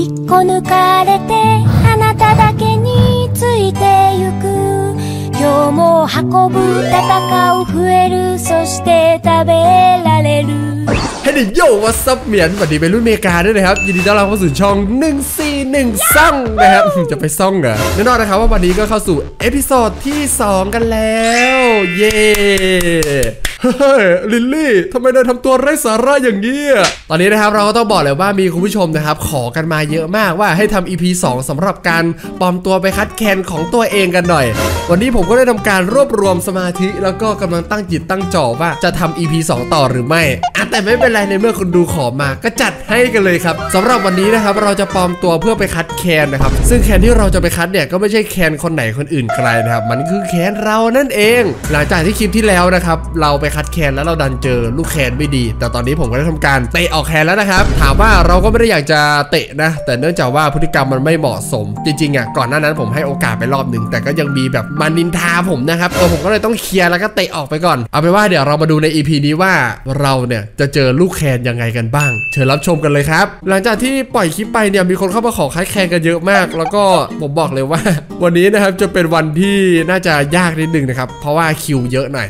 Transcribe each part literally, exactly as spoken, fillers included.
一個抜かれてあなただけについてゆく。今日も運ぶ戦う増えるそして食べられる。ให้ดิโยว่าซับเหมียนสวัสดีเป็นรุ่นเมกาด้วยนะครับยินดีต้อนรับเข้าสู่ช่องหนึ่งสี่หนึ่งซ่องนะครับจะไปซ่องเหรอแน่นอนนะครับว่าวันนี้ก็เข้าสู่เอพิโซดที่สองกันแล้วเย้เฮ้ยลิลลี่ทำไมเธอทำตัวไร้สาระอย่างนี้ตอนนี้นะครับเราก็ต้องบอกเลยว่ามีคุณผู้ชมนะครับขอกันมาเยอะมากว่าให้ทำ อี พี สองสำหรับการปลอมตัวไปคัดแคนของตัวเองกันหน่อยวันนี้ผมก็ได้ทำการรวบรวมสมาธิแล้วก็กำลังตั้งจิตตั้งจ่อว่าจะทำ อี พี สองต่อหรือไม่อ่ะแต่ไม่เป็นไรในเมื่อคุณดูขอมาก็จัดให้กันเลยครับสำหรับวันนี้นะครับเราจะปลอมตัวเพื่อไปคัดแคนนะครับซึ่งแคนที่เราจะไปคัดเนี่ยก็ไม่ใช่แคนคนไหนคนอื่นใครนะครับมันคือแคนเรานั่นเองหลังจากที่คลิปที่แล้วนะครับเราไปคัดแคนแล้วเราดันเจอลูกแคนไม่ดีแต่ตอนนี้ผมก็ได้ทำการเตะออกแคนแล้วนะครับถามว่าเราก็ไม่ได้อยากจะเตะนะแต่เนื่องจากว่าพฤติกรรมมันไม่เหมาะสมจริงๆอ่ะก่อนหน้านั้นผมให้โอกาสไปรอบหนึ่งแต่ก็ยังมีแบบมานินทาผมนะครับตัวผมก็เลยต้องเคลียร์แล้วก็เตะออกไปก่อนเอาเป็นว่าเดี๋ยวเรามาดูใน อี พี นี้ว่าเราเนี่ยจะเจอลูกแคนยังไงกันบ้างเชิญรับชมกันเลยครับหลังจากที่ปล่อยคลิปไปเนี่ยมีคนเข้ามาขอคัดแคนกันเยอะมากแล้วก็ผมบอกเลยว่าวันนี้นะครับจะเป็นวันที่น่าจะยากนิดนึงนะครับเพราะว่าคิวเยอะหน่อย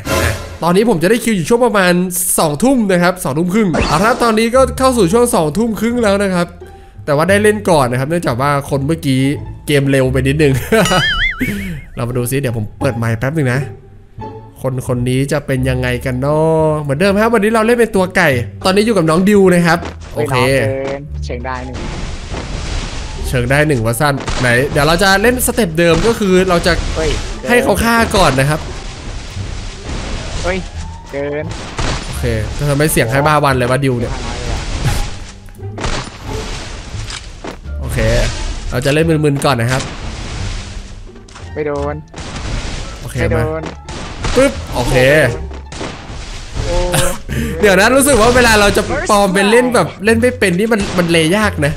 ตอนนี้ผมจะได้คิวอยู่ช่วงประมาณสองทุ่มนะครับสองทุ่มครึ่งเอาละตอนนี้ก็เข้าสู่ช่วงสองทุ่มครึ่งแล้วนะครับแต่ว่าได้เล่นก่อนนะครับเนื่องจากว่าคนเมื่อกี้เกมเร็วไปนิดนึง เรามาดูซิเดี๋ยวผมเปิดไมค์แป๊บนึงนะคนคนนี้จะเป็นยังไงกันเนาะเหมือนเดิมครับวันนี้เราเล่นเป็นตัวไก่ตอนนี้อยู่กับน้องดิวนะครับโอเคเชิงได้หนึ่งเชิงได้หนึ่งว่าสั้นไหนเดี๋ยวเราจะเล่นสเต็ปเดิมก็คือเราจะให้เขาฆ่าก่อนนะครับเฮ้ยเกินโอเคจะทำให้เสียงให้บ้าวันเลยว่าดิวเนี่ยโอเคเราจะเล่นมึนๆก่อนนะครับไม่โดนโอเคมาปึ๊บโอเคเดี๋ยวนะรู้สึกว่าเวลาเราจะปลอมเป็นเล่นแบบเล่นไม่เป็นนี่มันมันเลยยากนะ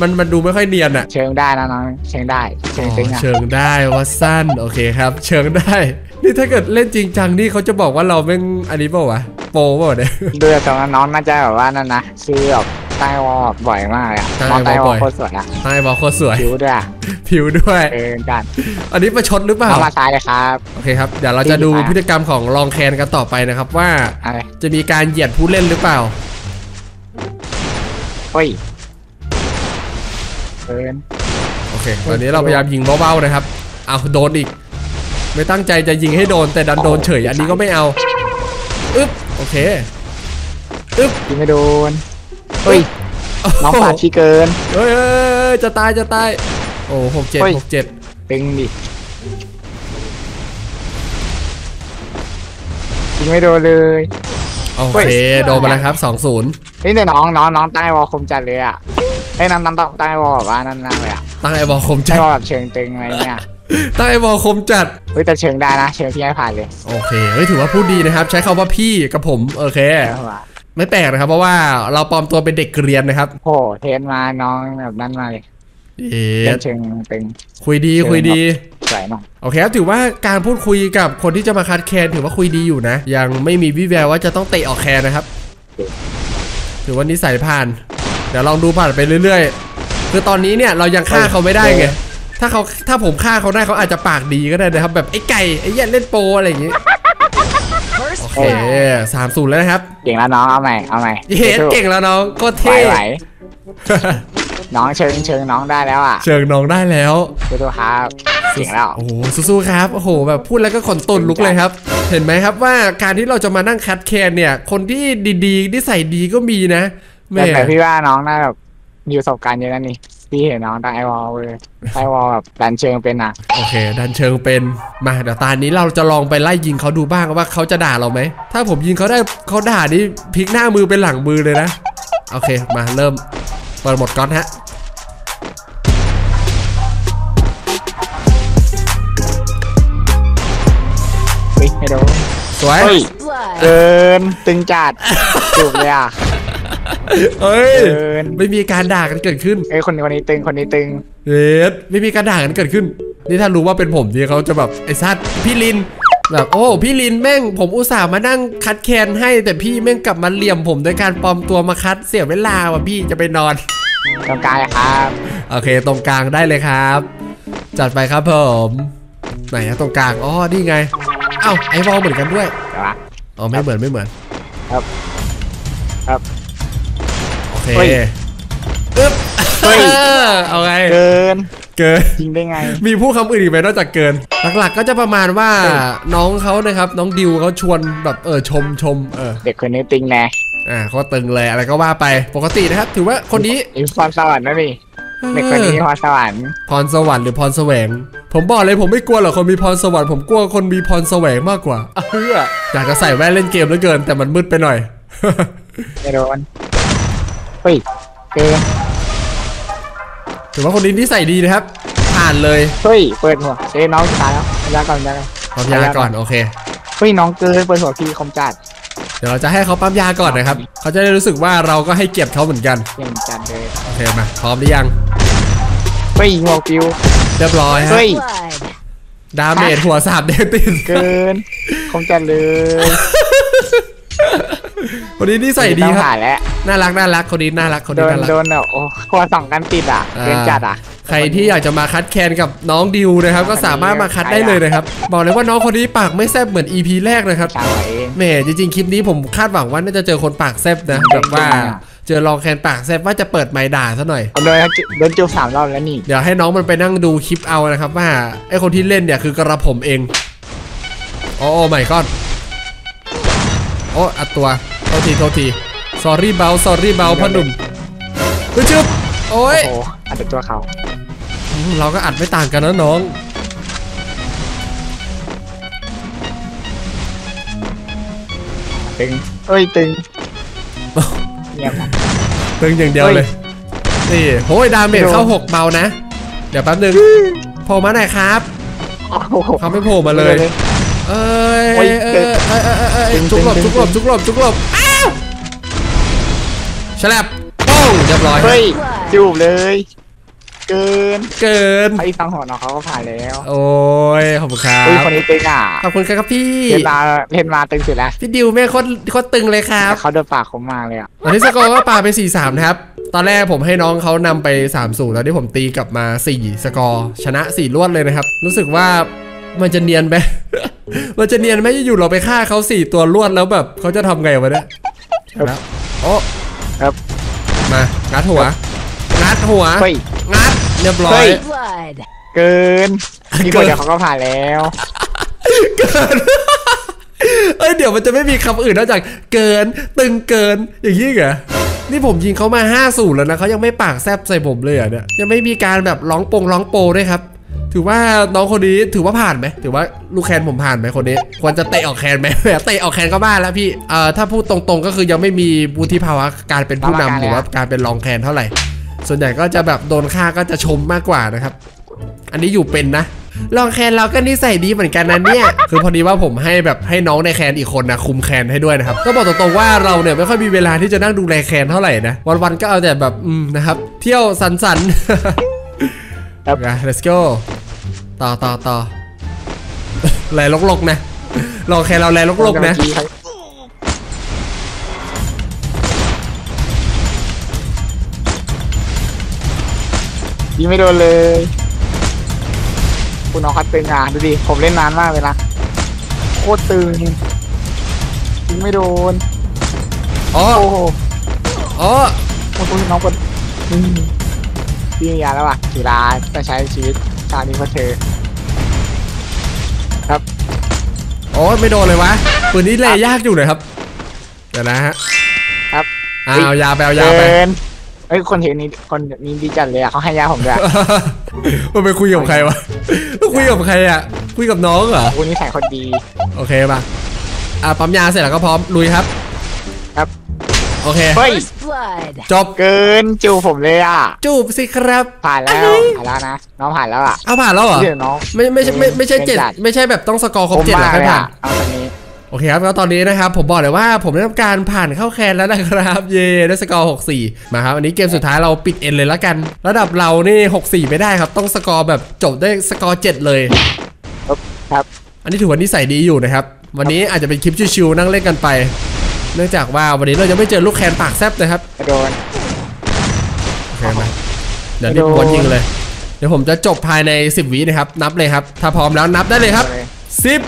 มันมันดูไม่ค่อยเนียนอะเชิงได้นะน้องเชิงได้เชิงเชิงได้ว่าสั้นโอเคครับเชิงได้นี่ถ้าเกิดเล่นจริงจังนี่เขาจะบอกว่าเราแม่งอันนี้เปล่าวะโปรเปล่าเนี่ยดูจากน้องน่าจะแบบว่านั่นนะซื้อแบบใต้วอบ่อยมากอะใต้วอโคตรสวยอะใต้วอโคตรสวยผิวด้วยผิวด้วยเออกันอันนี้ประชดหรือเปล่ามาตายเลยครับโอเคครับเดี๋ยวเราจะดูพฤติกรรมของลองแคนกันต่อไปนะครับว่าจะมีการเหยียดผู้เล่นหรือเปล่าเฮ้ยโอเคตอนนี้เราพยายามยิงเบาๆนะครับเอาโดนอีกไม่ตั้งใจจะยิงให้โดนแต่ดันโดนเฉยอันนี้ก็ไม่เอาอึ๊บโอเคอึ๊บยิงไม่โดนเฮ้ยน้องปาดชี้เกินเฮ้ยจะตายจะตายโอ้หกเจ็ดหกเจ็ดตึงดิยิงไม่โดนเลยโอเคโดนมาแล้วครับสองศูนย์นี่เนี่ยน้องน้องน้องใต้วอลคมจัดเลยอ่ะไอ้น้ำน้ำตกใต้วอลว่านั่นนั่นเลยอ่ะตั้งไอ้วอลคมจัดแบบเชิงตึงอะไรเนี่ยตั้งไอ้วอลคมจัดเฮ้ยแต่เชิงได้นะเชิงพี่ให้ผ่านเลยโอเคเฮ้ยถือว่าพูดดีนะครับใช้คำว่าพี่กับผมโอเคไม่แปลกนะครับเพราะว่าเราปลอมตัวเป็นเด็กเรียนนะครับโอ้เทนมาน้องแบบนั้นมาเลยเอ๊ะเชิงตึงคุยดีคุยดีโอเคครับถือว่าการพูดคุยกับคนที่จะมาคัดแคนถือว่าคุยดีอยู่นะยังไม่มีวี่แววว่าจะต้องเตะออกแคนนะครับถือว่านิสัยผ่านเดี๋ยวลองดูผ่านไปเรื่อยๆคือตอนนี้เนี่ยเรายังฆ่าเขาไม่ได้ไงถ้าเขาถ้าผมฆ่าเขาได้เขาอาจจะปากดีก็ได้นะครับแบบไอ้ไก่ไอ้เหี้ยเล่นโปอะไรอย่างงี้โอเคสามศูนย์แล้วนะครับเก่งแล้วน้องเอาใหม่เอาใหม่เฮ้ยเก่งแล้วน้องก็เท่ไหวน้องเชิงเชิงน้องได้แล้วอ่ะเชิงน้องได้แล้วสู้ๆครับเก่งแล้วโอ้โหสู้ๆครับโอ้โหแบบพูดแล้วก็ขนตุนลุกเลยครับเห็นไหมครับว่าการที่เราจะมานั่งคัดแคนเนี่ยคนที่ดีๆที่ใส่ดีก็มีนะแต่พี่ว่าน้องน่าแบบมีประสบการณ์เยอะนั่นนี่พี่เห็นน้องได้ไอวอลเลยไอวอลแบบดันเชิงเป็นอ่ะโอเคดันเชิงเป็นมาเดี๋ยวตอนนี้เราจะลองไปไล่ยิงเขาดูบ้างว่าเขาจะด่าเราไหมถ้าผมยิงเขาได้เขาด่านี่พลิกหน้ามือเป็นหลังมือเลยนะโอเคมาเริ่มเปิดหมดก้อนฮะไม่โดนสวยเดินตึงจัดถูกเลยอ่ะเอ้ยไม่มีการด่ากันเกิดขึ้นเอ้ยคนคนนี้ตึงคนนี้ตึงเด็ดไม่มีการด่ากันเกิดขึ้นนี่ถ้ารู้ว่าเป็นผมที่เขาจะแบบไอ้ซัดพี่ลินแบบโอ้พี่ลินแม่งผมอุตส่าห์มานั่งคัดแคนให้แต่พี่แม่งกลับมาเหลี่ยมผมด้วยการปลอมตัวมาคัดเสียเวลาว่ะพี่จะไปนอน ตรงกลางเลยครับโอเคตรงกลางได้เลยครับจัดไปครับผมไหนฮะตรงกลางอ๋อนี่ไงเอ้าไอวอลเหมือนกันด้วยอ๋อไม่เหมือนไม่เหมือนครับครับโอเคอึ๊บเอาไงเกินเกินจริงได้ไงมีผู้คำอื่นอีกไหมนอกจากเกินหลักๆก็จะประมาณว่าน้องเขานะครับน้องดิวเขาชวนแบบเออชมชมเออเด็กคนนี้ติงแน่อ่าเขาตึงเลยอะไรก็ว่าไปปกตินะครับถือว่าคนนี้พรสวรรค์นะพี่เด็กคนนี้พรสวรรค์พรสวรรค์หรือพรแสวงผมบอกเลยผมไม่กลัวหรอกคนมีพรสวรรค์ผมกลัวคนมีพรแสวงมากกว่าเพื่ออยากจะใส่แว่นเล่นเกมเหลือเกินแต่มันมืดไปหน่อยไม่โดนเฮ้ยเกินถือว่าคนนี้ที่ใส่ดีนะครับผ่านเลยเฮ้ยเปิดหัวเอ้น้องตายแล้วยาก่อนยาก่อนปั๊มยาก่อนโอเคเฮ้ยน้องเกินเปิดหัวทีคอมจัดเดี๋ยวเราจะให้เขาปั๊มยาก่อนนะครับเขาจะได้รู้สึกว่าเราก็ให้เก็บเขาเหมือนกันเหมือนกันเลยโอเคมาพร้อมหรือยังเฮ้ยหัวฟิวเรียบร้อยเฮ้ยดาเมจหัวสาบเดตินเกินคอมจัดเลยคนนี้ที่ใส่ดีครับน่ารักน่ารักคนนี้น่ารักคนนี้น่ารักโดนโอ้คอสองกันติดอ่ะเกินจัดอ่ะใครที่อยากจะมาคัดแคนกับน้องดิวนะครับก็สามารถมาคัดได้เลยนะครับบอกเลยว่าน้องคนนี้ปากไม่แซบเหมือน อี พี แรกนะครับแหมจริงๆคลิปนี้ผมคาดหวังว่าน่าจะเจอคนปากแซบนะแบบว่าเจอลองแคนปากแซบว่าจะเปิดไมค์ด่าซะหน่อยโดนโดนจูบสามรอบแล้วนี่เดี๋ยวให้น้องมันไปนั่งดูคลิปเอานะครับว่าไอคนที่เล่นเนี่ยคือกระผมเองโอ้ใหม่ก้อนโอ้อัดตัวโทษทีโทษที sorry เบา sorry เบาพ่อหนุ่มกูจุ๊บโอ้ยอัดเป็นตัวเขาเราก็อัดไม่ต่างกันนะน้องตึงเอ้ยตึงตึงอย่างเดียวเลยนี่โอ้ยดาเมจเข้าหกเบานะเดี๋ยวแป๊บนึงโผล่มาหน่อยครับเขาไม่โผล่มาเลยเอ้ยจุกหลบจุกหลบจุกหลบจุกหลบอ้าวฉลับโอ้เรียบร้อยเฮ้ยจูบเลยเกินเกินไอ้ตังหอน้องเขาก็ผ่านแล้วโอ้ยขอบคุณครับคนนี้ตึงอ่ะขอบคุณครับพี่เล่นมาเล่นมาตึงสุดแล้วพี่ดิวแม่โคตรโคตรตึงเลยครับเขาโดนปากเขามาเลยอ่ะตอนนี้สกอร์ก็ปาไปสี่สามนะครับตอนแรกผมให้น้องเขานำไปสามศูนย์แล้วที่ผมตีกลับมาสี่สกอร์ชนะสี่รวดเลยนะครับรู้สึกว่ามันจะเนียนไหมมันจะเนียนไหมอยู่เราไปฆ่าเขาสี่ตัวรวดแล้วแบบเขาจะทำไงวะเนี่ยครับโอ้ครับมางัดหัวงัดหัวงัดเรียบร้อยเกินนี่คนเดียวเขาก็ผ่านแล้วเกินเอ้ยเดี๋ยวมันจะไม่มีคำอื่นนอกจากเกินตึงเกินอย่างนี้เหรอนี่ผมยิงเขามาห้าสูตรแล้วนะเขายังไม่ปากแซบใส่ผมเลยอ่ะเนี่ยยังไม่มีการแบบร้องปงร้องโปด้วยครับถือว่าน้องคนนี้ถือว่าผ่านไหมถือว่าลูกแคนผมผ่านไหมคนนี้ควรจะเตะออกแคนไหมเตะออกแคนก็บ้าแล้วพี่เอ่อถ้าพูดตรงๆก็คือยังไม่มีวุฒิภาวะการเป็นผู้นำหรือว่าการเป็นรองแคนเท่าไหร่ส่วนใหญ่ก็จะแบบโดนฆ่าก็จะชมมากกว่านะครับอันนี้อยู่เป็นนะรองแคนเราก็นิสัยดีเหมือนกันนะเนี่ยคือพอดีว่าผมให้แบบให้น้องในแคนอีกคนนะคุมแคนให้ด้วยนะครับก็บอกตรงๆว่าเราเนี่ยไม่ค่อยมีเวลาที่จะนั่งดูแลแคนเท่าไหร่นะวันๆก็เอาแต่แบบอืมนะครับเที่ยวสันๆครับ let's goต่อต่อต่อแรงลกๆนะรอแค่เราแรงลกๆนะยิงไม่โดนเลยคุณน้องคัดเป็นงานดูดิผมเล่นนานมากเลยนะโคตรตึงยิงไม่โดนอ๋ออ๋อคุณน้องคนยิงยาแล้วอ่ะจุฬาจะใช้ชีวิตตานี้ก็เจอครับโอ้ไม่โดนเลยวะปืนนี้เลยยากอยู่เลยครับเดี๋ยวนะฮะครับอ้าวยาแปลยาไปเฮ้ยคนเห็นนี้คนนี้ดีจัดเลยอ่ะเขาให้ยาผมด้วยมันไปคุยกับใครวะคุยกับใครอ่ะคุยกับน้องเหรอคนนี้ใส่คนดีโอเคป่ะอ่ะปั๊มยาเสร็จแล้วก็พร้อมลุยครับครับโอเคจบเกินจูบผมเลยอ่ะจูบสิครับผ่านแล้วผ่านแล้วนะน้องผ่านแล้วอ่ะเอาผ่านแล้วเหรอไม่ไม่ใช่ไม่ใช่เจ็ดไม่ใช่แบบต้องสกอร์ครบเจ็ดหรอกผ่านเอาตอนนี้โอเคครับแล้วตอนนี้นะครับผมบอกเลยว่าผมได้ทำการผ่านเข้าแคนแล้วนะครับเย่ได้สกอร์หกสี่มาครับอันนี้เกมสุดท้ายเราปิดเอ็นเลยละกันระดับเรานี่หกสี่ไม่ได้ครับต้องสกอร์แบบจบได้สกอร์เจ็ดเลยครับอันนี้ถือว่านิสัยดีอยู่นะครับวันนี้อาจจะเป็นคลิปชิวๆนั่งเล่นกันไปเนื่องจากว่าวันนี้เรายังไม่เจอลูกแคนปากแซบนะครับโดนโอเค เคมาเดี๋ยวพี่บอลยิงเลยเดี๋ยวผมจะจบภายในสิบวินะครับนับเลยครับถ้าพร้อมแล้วนับได้เลยครับสิบ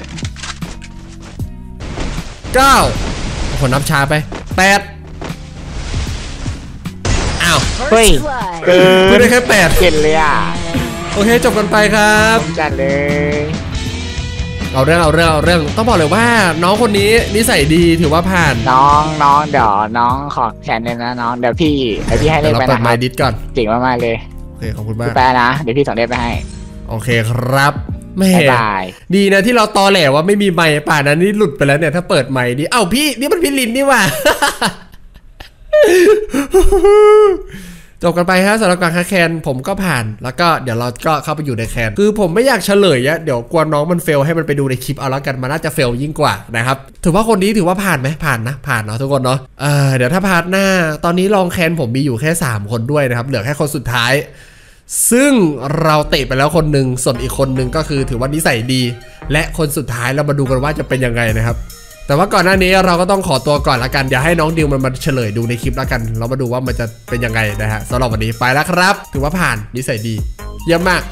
เก้าคนนับช้าไปแปดอ้าวเฮ้ยเกินพูดได้แค่แปดเกินเลยอ่ะโอเคจบกันไปครับจัดเลยเอาเรื่องเอาเรื่องเอาเรื่องต้องบอกเลยว่าน้องคนนี้นิสัยดีถือว่าผ่านน้องน้องเดี๋ยวน้องขอแขนเลยนะน้องเดี๋ยวพี่เดี๋ยวพี่ให้เล่นไปนะมาดิสก่อนเก่งมากๆเลยโอเคขอบคุณมากไปนะเดี๋ยวพี่สอนเล่นไปให้โอเคครับไม่ดีนะที่เราตอแหลว่าไม่มีไมค์ป่านนั้นนี่หลุดไปแล้วเนี่ยถ้าเปิดไมค์นี่เอ้าพี่นี่มันพี่ลินนี่ว่ะจบกันไปฮะสำหรับการคัดแคนผมก็ผ่านแล้วก็เดี๋ยวเราก็เข้าไปอยู่ในแคนคือผมไม่อยากเฉลยอะเดี๋ยวกลัวน้องมันเฟลให้มันไปดูในคลิปเอาละกันมันน่าจะเฟลยิ่งกว่านะครับถือว่าคนนี้ถือว่าผ่านไหมผ่านนะผ่านเนาะทุกคนเนาะเออเดี๋ยวถ้าพาร์ทหน้าตอนนี้ลองแคนผมมีอยู่แค่สามคนด้วยนะครับเหลือแค่คนสุดท้ายซึ่งเราเตะไปแล้วคนหนึ่งส่วนอีกคนหนึ่งก็คือถือว่านิสัยดีและคนสุดท้ายเรามาดูกันว่าจะเป็นยังไงนะครับแต่ว่าก่อนหน้านี้เราก็ต้องขอตัวก่อนละกันอย่าให้น้องดิวมันมาเฉลยดูในคลิปละกันเรามาดูว่ามันจะเป็นยังไงนะฮะสำหรับวันนี้ไปแล้วครับถือว่าผ่านนิสัยดีเยี่ยมมาก